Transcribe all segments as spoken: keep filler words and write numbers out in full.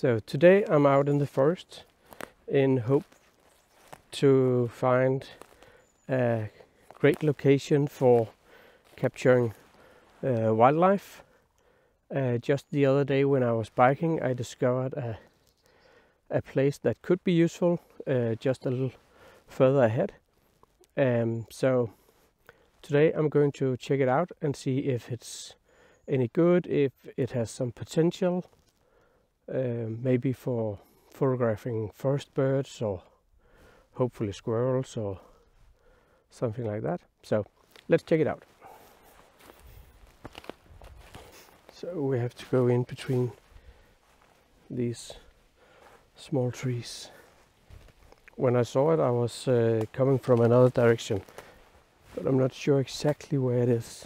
So today I'm out in the forest in hope to find a great location for capturing uh, wildlife. Uh, just the other day when I was biking, I discovered a, a place that could be useful uh, just a little further ahead. Um, so today I'm going to check it out and see if it's any good, if it has some potential, uh, maybe for photographing forest birds or hopefully squirrels or something like that. So let's check it out. So we have to go in between these small trees. When I saw it, I was uh, coming from another direction, but I'm not sure exactly where it is.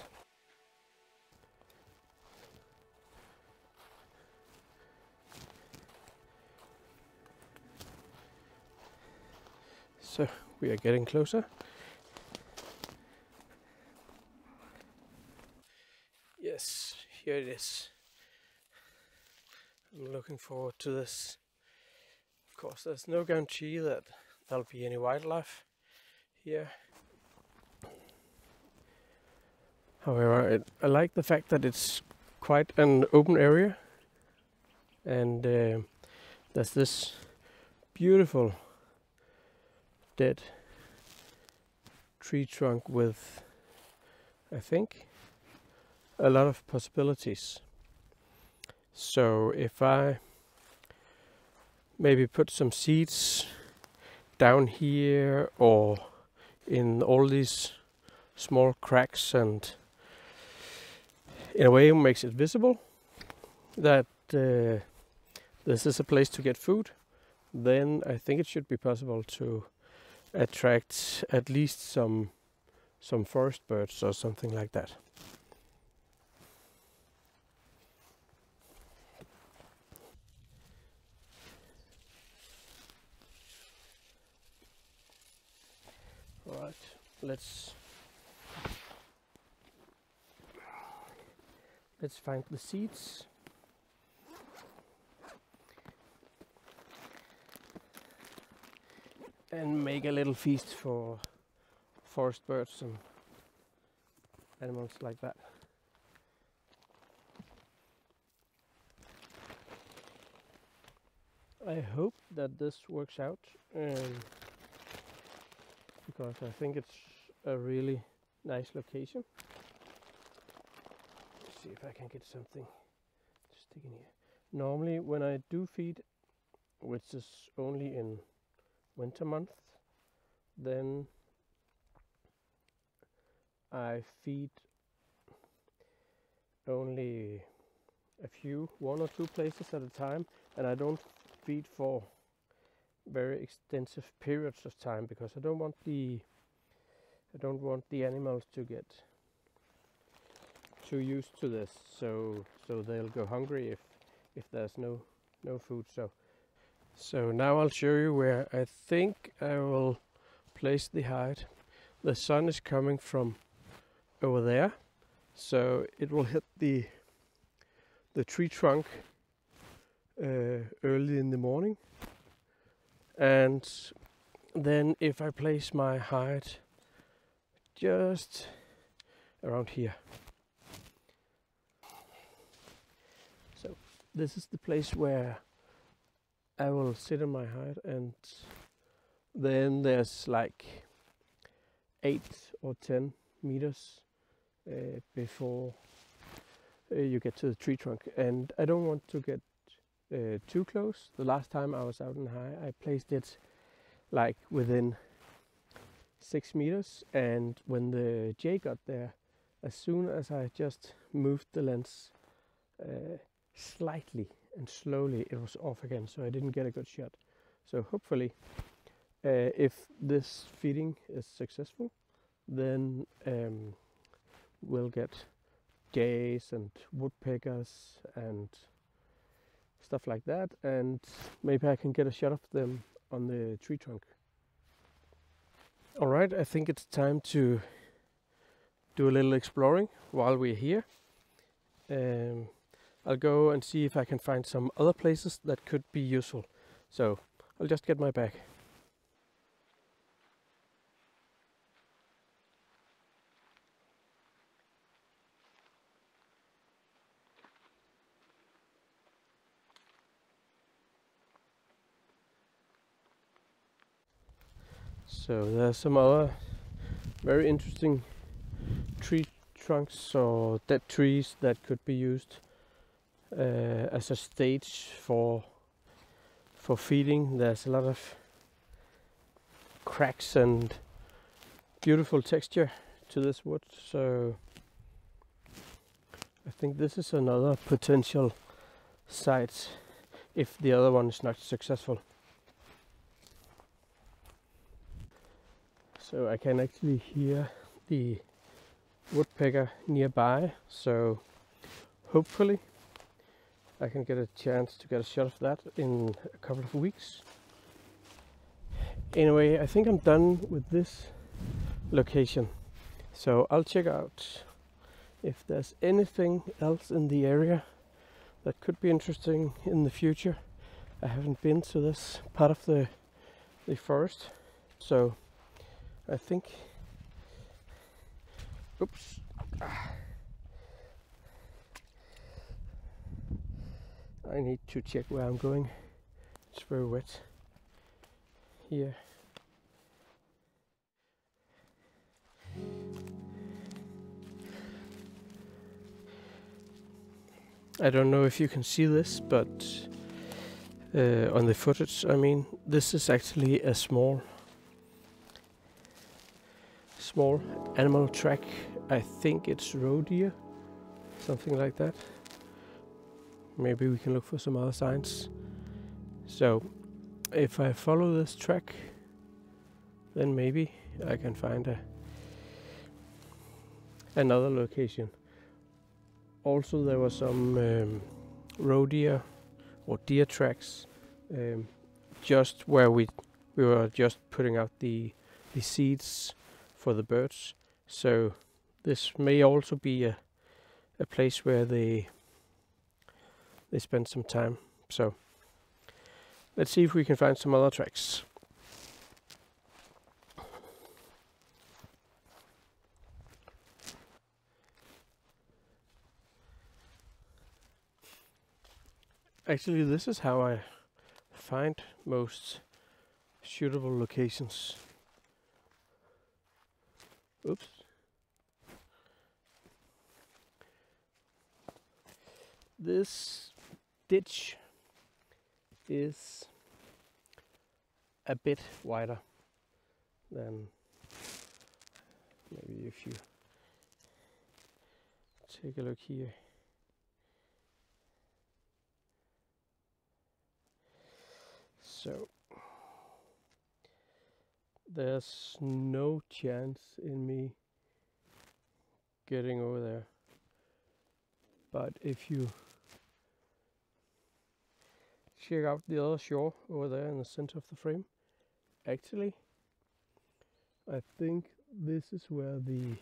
So we are getting closer. Yes. Here it is. I'm looking forward to this. Of course, there's no guarantee that there'll be any wildlife here. However, it, I like the fact that it's quite an open area, and uh, there's this beautiful dead tree trunk with, I think, a lot of possibilities. So if I maybe put some seeds down here or in all these small cracks, and in a way it makes it visible that uh, this is a place to get food, then I think it should be possible to attract at least some some forest birds or something like that. Right, let's let's find the seeds. And make a little feast for forest birds and animals like that. I hope that this works out. Um, because I think it's a really nice location. Let's see if I can get something to stick in here. Normally when I do feed, which is only in winter months, then I feed only a few, one or two places at a time, and I don't feed for very extensive periods of time, because I don't want the I don't want the animals to get too used to this, so so they'll go hungry if if there's no no food. So so now I'll show you where I think I will place the hide. The sun is coming from over there, so it will hit the the tree trunk uh, early in the morning. And then if I place my hide just around here. So this is the place where I will sit in my hide, and then there's like eight or ten meters uh, before uh, you get to the tree trunk. And I don't want to get Uh, too close. The last time I was out in high, I placed it like within six meters, and when the jay got there, as soon as I just moved the lens uh, slightly and slowly, it was off again, so I didn't get a good shot. So hopefully uh, if this feeding is successful, then um, we'll get jays and woodpeckers and stuff like that, and maybe I can get a shot of them on the tree trunk. Alright, I think it's time to do a little exploring while we're here. Um, I'll go and see if I can find some other places that could be useful. So I'll just get my bag. So there's some other very interesting tree trunks or dead trees that could be used uh, as a stage for for feeding. There's a lot of cracks and beautiful texture to this wood, so I think this is another potential site if the other one is not successful. So I can actually hear the woodpecker nearby, so hopefully I can get a chance to get a shot of that in a couple of weeks. Anyway, I think I'm done with this location, so I'll check out if there's anything else in the area that could be interesting in the future. I haven't been to this part of the, the forest, so I think, oops, I need to check where I'm going. It's very wet here. I don't know if you can see this, but uh, on the footage, I mean, this is actually a small small animal track. I think it's roe deer, something like that. Maybe we can look for some other signs. So if I follow this track, then maybe I can find a another location. Also there were some um, roe deer or deer tracks um, just where we we were just putting out the the seeds for the birds, so this may also be a, a place where they they spend some time. So let's see if we can find some other tracks. Actually, this is how I find most suitable locations. Oops. This ditch is a bit wider than, maybe if you take a look here. So there's no chance in me getting over there, but if you check out the other shore over there in the center of the frame, actually I think this is where the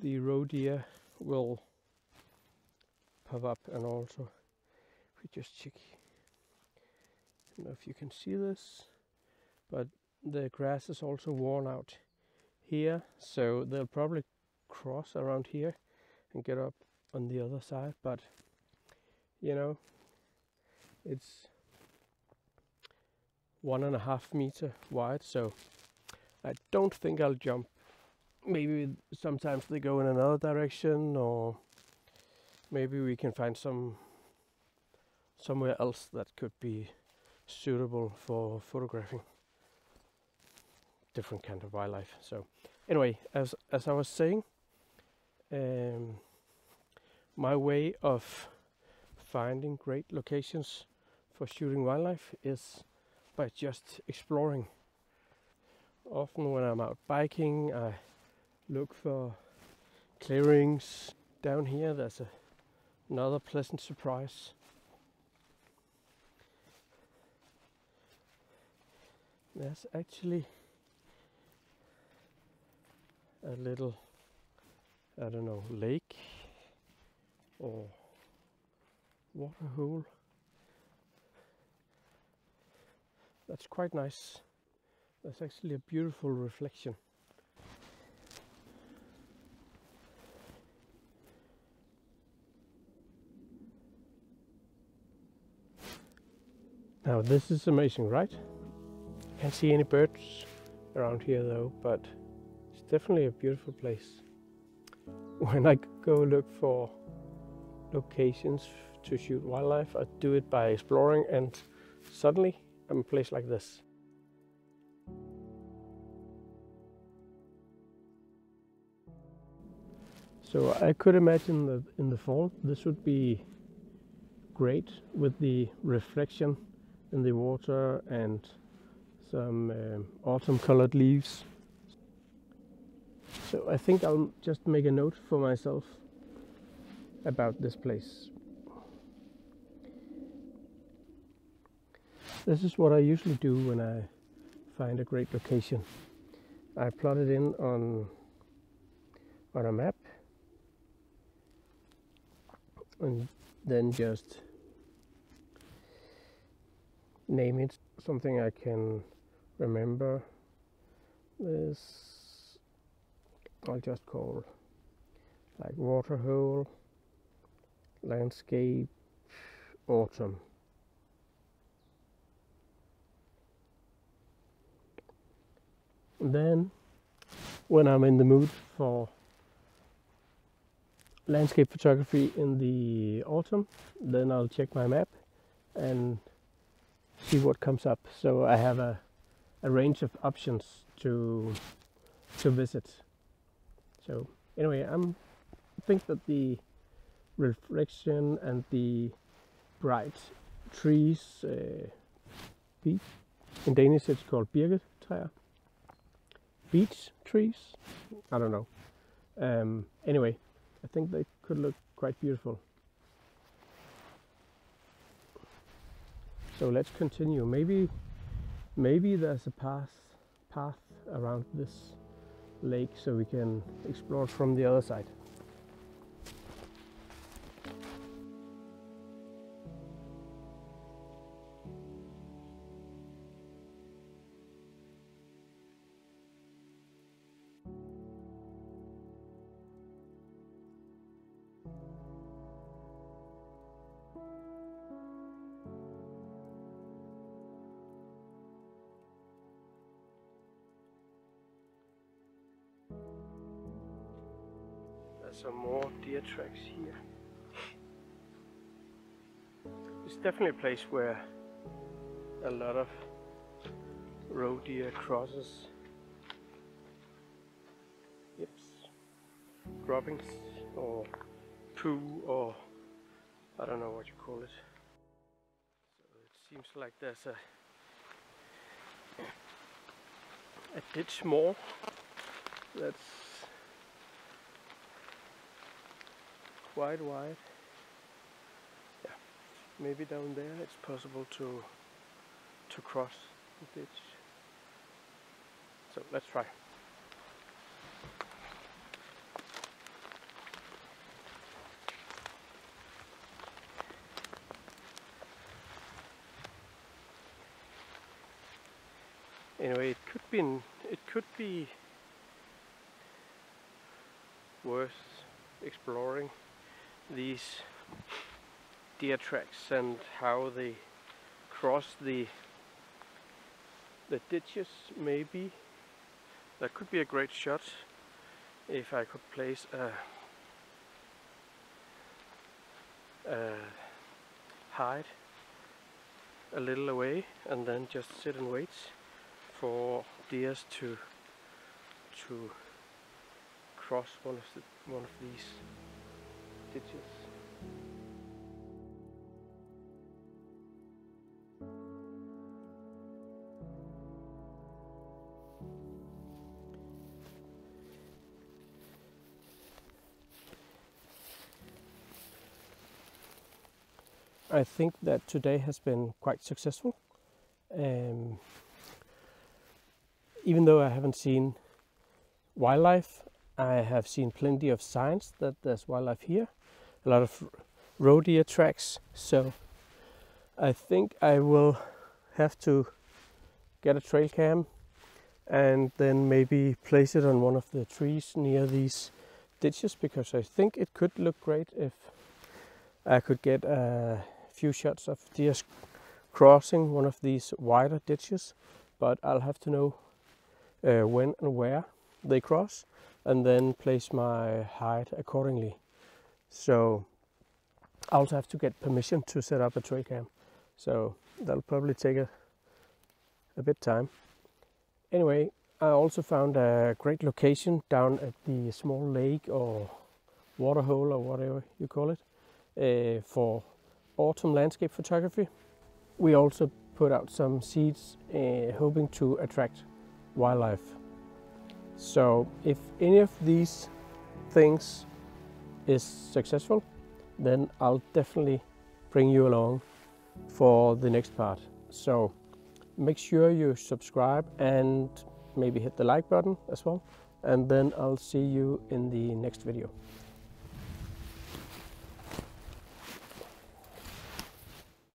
the roe deer will pop up. And also if we just check, I don't know if you can see this, but the grass is also worn out here, so they'll probably cross around here and get up on the other side. But you know, it's one and a half meter wide, so I don't think I'll jump. Maybe sometimes they go in another direction, or maybe we can find some somewhere else that could be suitable for photographing different kind of wildlife. So anyway, as as I was saying, um, my way of finding great locations for shooting wildlife is by just exploring. Often when I'm out biking, I look for clearings. Down here there's a, another pleasant surprise. There's actually a little, I don't know, lake or What a hole. That's quite nice. That's actually a beautiful reflection. Now this is amazing, right? Can't see any birds around here though, but it's definitely a beautiful place. When I go look for locations to shoot wildlife, I do it by exploring, and suddenly I'm in a place like this. So I could imagine that in the fall this would be great with the reflection in the water and some um, autumn colored leaves. So I think I'll just make a note for myself about this place. This is what I usually do when I find a great location. I plot it in on, on a map and then just name it something I can remember. This I'll just call like waterhole, landscape, autumn. And then when I'm in the mood for landscape photography in the autumn, then I'll check my map and see what comes up. So I have a, a range of options to to visit. So anyway, I'm, I think that the reflection and the bright trees, uh, beech, in Danish it's called birketræer, beech trees, I don't know. Um, anyway, I think they could look quite beautiful. So let's continue. Maybe, maybe there's a path, path around this lake, so we can explore from the other side. Some more deer tracks here. It's definitely a place where a lot of roe deer crosses, yips, droppings, or poo, or I don't know what you call it. So it seems like there's a a ditch more that's Wide, wide. Yeah, maybe down there it's possible to to cross the ditch. So let's try. Anyway, it could be it could be worth exploring these deer tracks and how they cross the the ditches. Maybe that could be a great shot if I could place a, a hide a little away and then just sit and wait for deers to to cross one of the, one of these ditches. I think that today has been quite successful, um, even though I haven't seen wildlife. I have seen plenty of signs that there's wildlife here. A lot of road deer tracks, so I think I will have to get a trail cam and then maybe place it on one of the trees near these ditches, because I think it could look great if I could get a few shots of deer crossing one of these wider ditches. But I'll have to know uh, when and where they cross and then place my hide accordingly. So I also have to get permission to set up a trail cam, so that'll probably take a, a bit time. Anyway, I also found a great location down at the small lake or waterhole or whatever you call it uh, for autumn landscape photography. We also put out some seeds uh, hoping to attract wildlife. So if any of these things is successful, then I'll definitely bring you along for the next part. So make sure you subscribe and maybe hit the like button as well, and then I'll see you in the next video.